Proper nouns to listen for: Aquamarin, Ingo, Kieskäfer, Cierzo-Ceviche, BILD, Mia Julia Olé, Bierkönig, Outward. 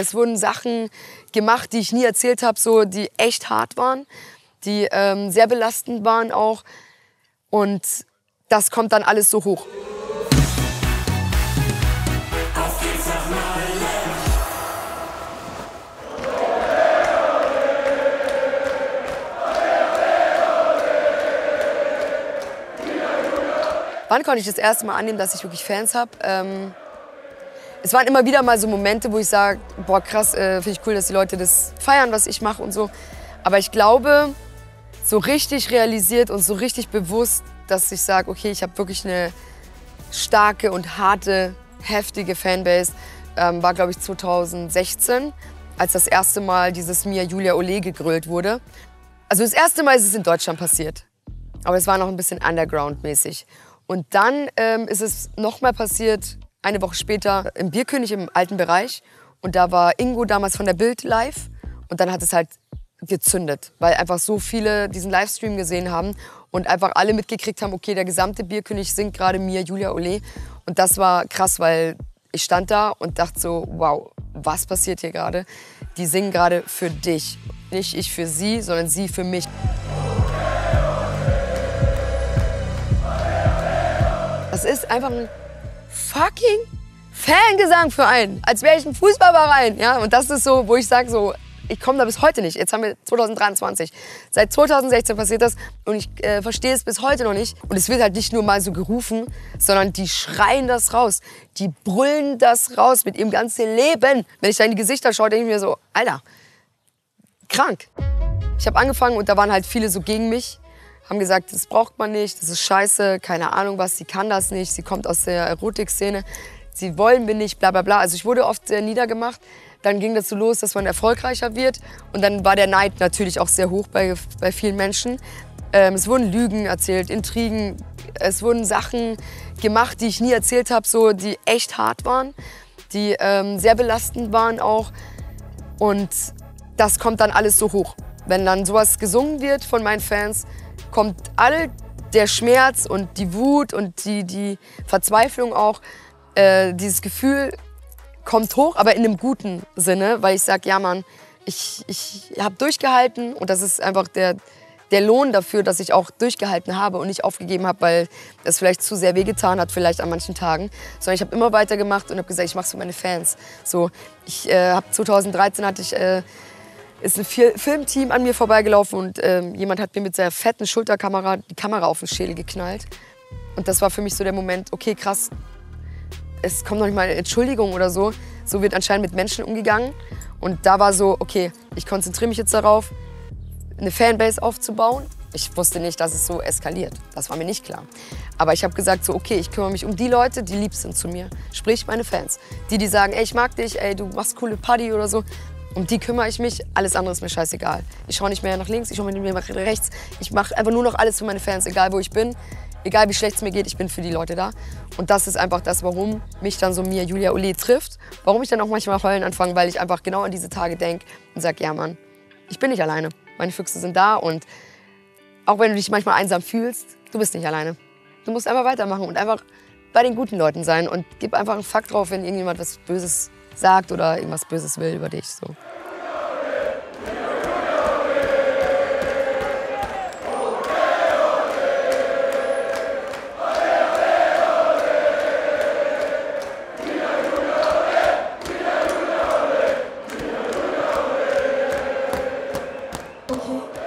Es wurden Sachen gemacht, die ich nie erzählt habe, so, die echt hart waren, die sehr belastend waren auch. Und das kommt dann alles so hoch. Wann konnte ich das erste Mal annehmen, dass ich wirklich Fans habe? Es waren immer wieder mal so Momente, wo ich sage, boah krass, finde ich cool, dass die Leute das feiern, was ich mache und so. Aber ich glaube, so richtig realisiert und so richtig bewusst, dass ich sage, okay, ich habe wirklich eine starke und harte, heftige Fanbase, war glaube ich 2016, als das erste Mal dieses Mia Julia Olé gegrölt wurde. Also das erste Mal ist es in Deutschland passiert, aber es war noch ein bisschen Underground-mäßig. Und dann ist es nochmal passiert, eine Woche später, im Bierkönig im alten Bereich. Und da war Ingo damals von der BILD live. Und dann hat es halt gezündet, weil einfach so viele diesen Livestream gesehen haben und einfach alle mitgekriegt haben, okay, der gesamte Bierkönig singt gerade Mia Julia Olé. Und das war krass, weil ich stand da und dachte so, wow, was passiert hier gerade? Die singen gerade für dich. Nicht ich für sie, sondern sie für mich. Das ist einfach ein fucking Fangesang für einen, als wäre ich ein Fußballverein. Ja? Und das ist so, wo ich sage, so, ich komme da bis heute nicht. Jetzt haben wir 2023. Seit 2016 passiert das und ich verstehe es bis heute noch nicht. Und es wird halt nicht nur mal so gerufen, sondern die schreien das raus. Die brüllen das raus mit ihrem ganzen Leben. Wenn ich da in die Gesichter schaue, denke ich mir so, Alter, krank. Ich habe angefangen und da waren halt viele so gegen mich. Haben gesagt, das braucht man nicht, das ist scheiße, keine Ahnung was, sie kann das nicht, sie kommt aus der Erotikszene, sie wollen mir nicht, bla bla bla. Also ich wurde oft niedergemacht, dann ging das so los, dass man erfolgreicher wird und dann war der Neid natürlich auch sehr hoch bei vielen Menschen. Es wurden Lügen erzählt, Intrigen, es wurden Sachen gemacht, die ich nie erzählt habe, so, die echt hart waren, die sehr belastend waren auch und das kommt dann alles so hoch. Wenn dann sowas gesungen wird von meinen Fans, kommt all der Schmerz und die Wut und die Verzweiflung auch, dieses Gefühl kommt hoch, aber in einem guten Sinne, weil ich sage, ja Mann, ich habe durchgehalten und das ist einfach der Lohn dafür, dass ich auch durchgehalten habe und nicht aufgegeben habe, weil es vielleicht zu sehr wehgetan hat, vielleicht an manchen Tagen, sondern ich habe immer weitergemacht und habe gesagt, ich mache es für meine Fans. So, ich habe 2013 hatte ich ist ein Filmteam an mir vorbeigelaufen und jemand hat mir mit seiner fetten Schulterkamera die Kamera auf den Schädel geknallt. Und das war für mich so der Moment, okay krass, es kommt noch nicht mal eine Entschuldigung oder so. So wird anscheinend mit Menschen umgegangen. Und da war so, okay, ich konzentriere mich jetzt darauf, eine Fanbase aufzubauen. Ich wusste nicht, dass es so eskaliert. Das war mir nicht klar. Aber ich habe gesagt, so, okay, ich kümmere mich um die Leute, die lieb sind zu mir. Sprich, meine Fans. Die sagen, ey, ich mag dich, ey, du machst coole Party oder so. Um die kümmere ich mich, alles andere ist mir scheißegal. Ich schaue nicht mehr nach links, ich schaue nicht mehr nach rechts. Ich mache einfach nur noch alles für meine Fans, egal wo ich bin. Egal wie schlecht es mir geht, ich bin für die Leute da. Und das ist einfach das, warum mich dann so Mia Julia Olé trifft. Warum ich dann auch manchmal heulen anfange, weil ich einfach genau an diese Tage denke und sage, ja Mann, ich bin nicht alleine. Meine Füchse sind da und auch wenn du dich manchmal einsam fühlst, du bist nicht alleine. Du musst einfach weitermachen und einfach bei den guten Leuten sein und gib einfach einen Fuck drauf, wenn irgendjemand was Böses sagt oder irgendwas Böses will über dich. So. Okay.